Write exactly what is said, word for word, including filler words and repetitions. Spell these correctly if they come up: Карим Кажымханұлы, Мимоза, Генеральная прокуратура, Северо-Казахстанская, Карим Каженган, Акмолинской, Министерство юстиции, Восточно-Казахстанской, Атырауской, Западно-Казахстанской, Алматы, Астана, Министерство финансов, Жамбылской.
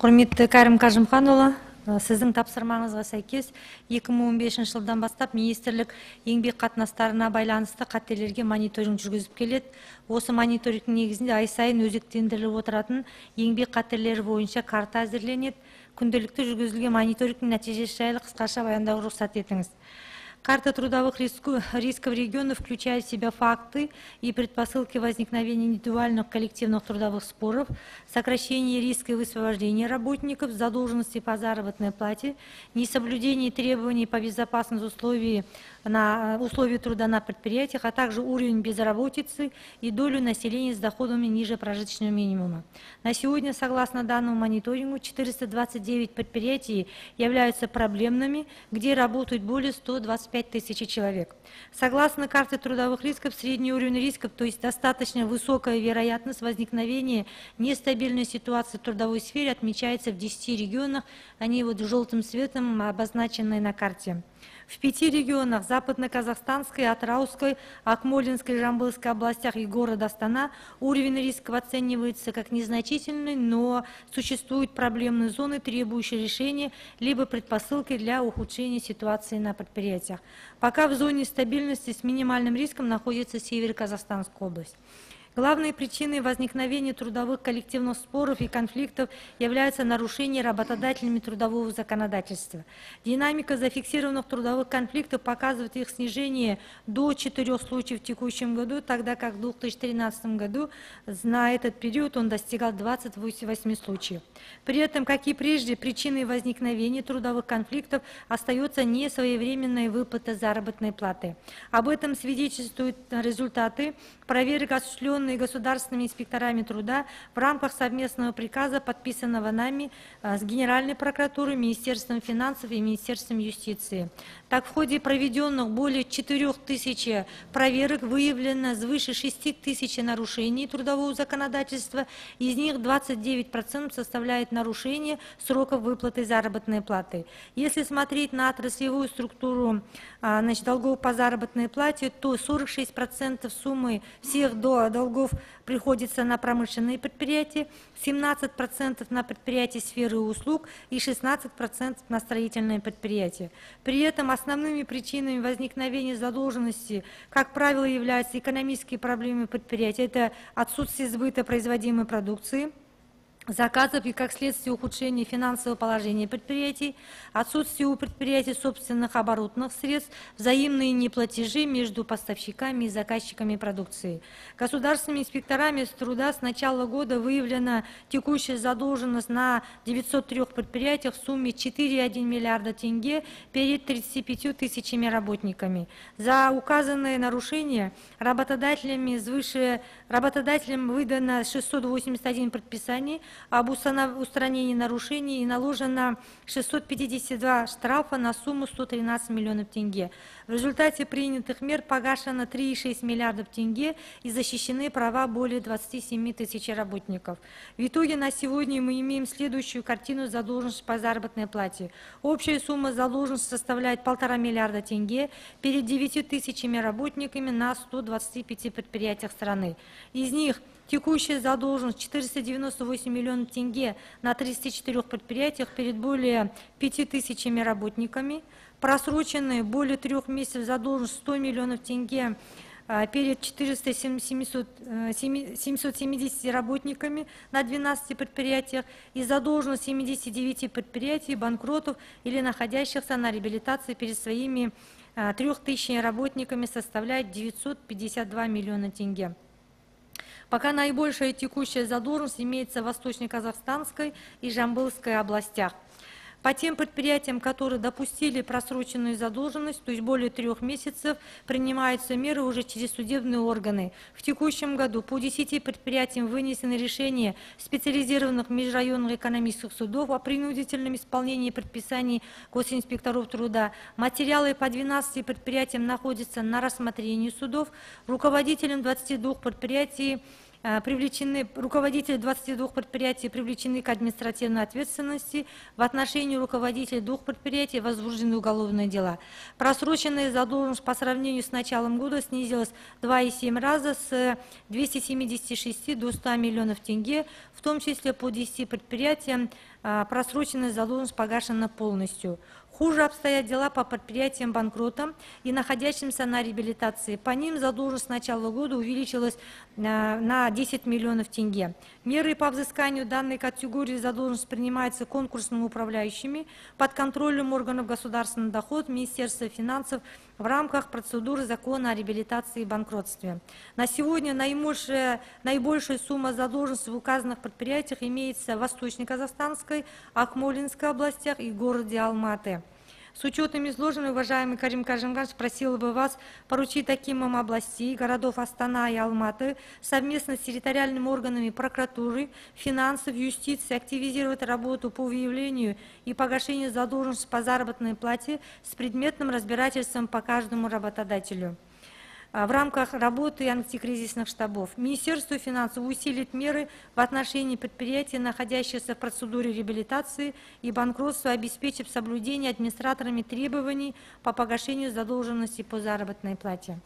Құрметті Карим Кажымханұлы, сіздің тапсырмаңызға сәйкес екі мың он бесінші жылдан бастап министрлік еңбек қатынастарына байланысты қателерге мониторинг жүргізіп келеді. Осы мониторингтің негізінде ай сайын өзектендіріліп отыратын еңбек қатерлері бойынша карта әзірленеді. Күнделікті жүргізілген мониторингтің нәтижесі жайлы қысқаша баяндауға рұқсат етіңіз. Карта трудовых рисков региона включает в себя факты и предпосылки возникновения индивидуальных коллективных трудовых споров, сокращение риска и высвобождения работников, задолженности по заработной плате, несоблюдение требований по безопасности условий, на, условий труда на предприятиях, а также уровень безработицы и долю населения с доходами ниже прожиточного минимума. На сегодня, согласно данному мониторингу, четыреста двадцать девять предприятий являются проблемными, где работают более ста двадцати пяти тысяч человек. Согласно карте трудовых рисков, средний уровень рисков, то есть достаточно высокая вероятность возникновения нестабильной ситуации в трудовой сфере, отмечается в десяти регионах, они вот желтым цветом обозначены на карте. В пяти регионах – Западно-Казахстанской, Атырауской, Акмолинской, Жамбылской областях и города Астана – уровень рисков оценивается как незначительный, но существуют проблемные зоны, требующие решения, либо предпосылки для ухудшения ситуации на предприятиях. Пока в зоне стабильности с минимальным риском находится Северо-Казахстанская область. Главной причиной возникновения трудовых коллективных споров и конфликтов является нарушение работодателями трудового законодательства. Динамика зафиксированных трудовых конфликтов показывает их снижение до четырёх случаев в текущем году, тогда как в две тысячи тринадцатом году на этот период он достигал двадцати восьми случаев. При этом, как и прежде, причиной возникновения трудовых конфликтов остается несвоевременная выплата заработной платы. Об этом свидетельствуют результаты проверок, осуществленных государственными инспекторами труда в рамках совместного приказа, подписанного нами с Генеральной прокуратурой, Министерством финансов и Министерством юстиции. Так, в ходе проведенных более четырёх тысяч проверок выявлено свыше шести тысяч нарушений трудового законодательства, из них двадцать девять процентов составляет нарушение сроков выплаты заработной платы. Если смотреть на отраслевую структуру значит, долгов по заработной плате, то сорок шесть процентов суммы всех долгов приходится на промышленные предприятия, семнадцать процентов на предприятия сферы услуг и шестнадцать процентов на строительные предприятия. При этом основными причинами возникновения задолженности, как правило, являются экономические проблемы предприятия, это отсутствие сбыта производимой продукции, заказов и, как следствие, ухудшение финансового положения предприятий, отсутствие у предприятий собственных оборотных средств, взаимные неплатежи между поставщиками и заказчиками продукции. Государственными инспекторами труда с начала года выявлена текущая задолженность на девятьсот трёх предприятиях в сумме четыре целых одна десятая миллиарда тенге перед тридцатью пятью тысячами работниками. За указанные нарушения работодателями свыше, работодателям выдано шестьсот восемьдесят один предписаний об устранении нарушений и наложено шестьсот пятьдесят два штрафа на сумму ста тринадцати миллионов тенге. В результате принятых мер погашено три целых шесть десятых миллиарда тенге и защищены права более двадцати семи тысяч работников. В итоге на сегодня мы имеем следующую картину задолженности по заработной плате. Общая сумма задолженности составляет полтора миллиарда тенге перед девятью тысячами работниками на ста двадцати пяти предприятиях страны. Из них текущая задолженность четыреста девяносто восемь миллионов тенге на тридцати четырёх предприятиях перед более пяти тысячами работниками, просроченные более трех месяцев задолженность ста миллионов тенге перед четырьмястами семьюдесятью работниками на двенадцати предприятиях и задолженность семидесяти девяти предприятий, банкротов или находящихся на реабилитации перед своими трёхтысячными работниками составляет девятьсот пятьдесят два миллиона тенге. Пока наибольшая текущая задолженность имеется в Восточно-Казахстанской и Жамбылской областях. По тем предприятиям, которые допустили просроченную задолженность, то есть более трех месяцев, принимаются меры уже через судебные органы. В текущем году по десяти предприятиям вынесены решения специализированных межрайонных экономических судов о принудительном исполнении предписаний госинспекторов труда. Материалы по двенадцати предприятиям находятся на рассмотрении судов. Руководителям двадцати двух предприятий Привлечены руководители двадцати двух предприятий, привлечены к административной ответственности. В отношении руководителей двух предприятий возбуждены уголовные дела. Просроченная задолженность по сравнению с началом года снизилась в два и семь раза, с двухсот семидесяти шести до ста миллионов тенге, в том числе по десяти предприятиям просроченная задолженность погашена полностью. Хуже обстоят дела по предприятиям-банкротам и находящимся на реабилитации. По ним задолженность с начала года увеличилась на десять миллионов тенге. Меры по взысканию данной категории задолженности принимаются конкурсными управляющими под контролем органов государственного дохода, Министерства финансов в рамках процедуры закона о реабилитации и банкротстве. На сегодня наибольшая, наибольшая сумма задолженности в указанных предприятиях имеется в Восточно-Казахстанской, Акмолинской областях и городе Алматы. С учетом изложенного, уважаемый Карим Каженган, спросила бы вас поручить таким им областей, городов Астана и Алматы, совместно с территориальными органами прокуратуры, финансов, юстиции активизировать работу по выявлению и погашению задолженности по заработной плате с предметным разбирательством по каждому работодателю. В рамках работы антикризисных штабов Министерство финансов усилит меры в отношении предприятий, находящихся в процедуре реабилитации и банкротства, обеспечив соблюдение администраторами требований по погашению задолженности по заработной плате.